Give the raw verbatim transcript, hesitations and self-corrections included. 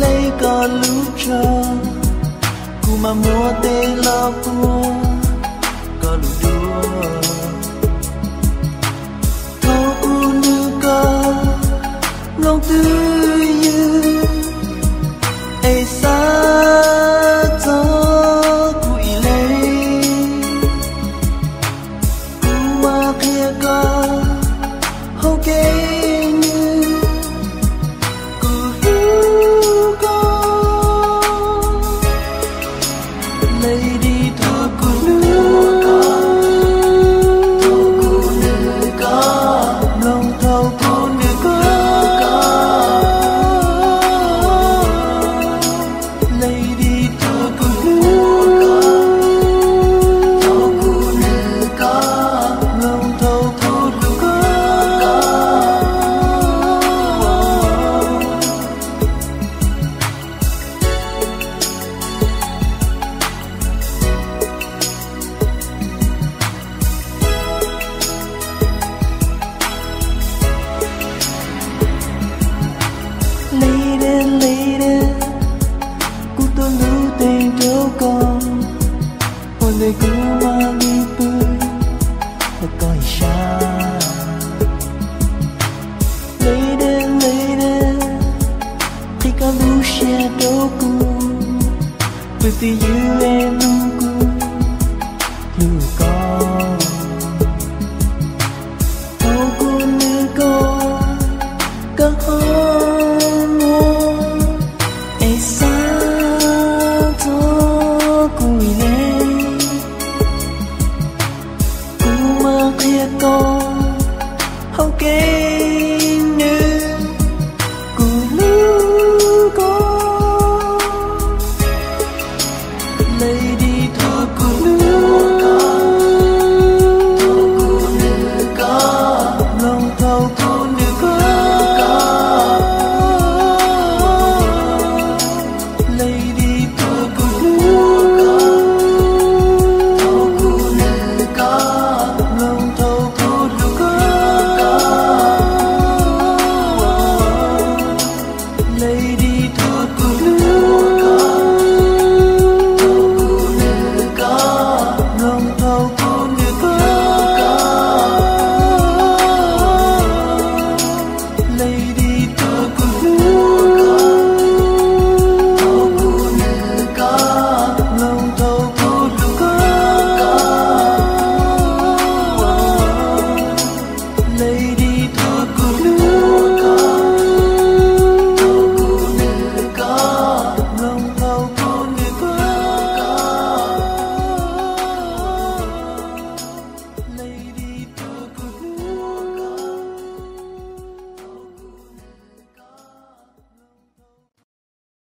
Con không kể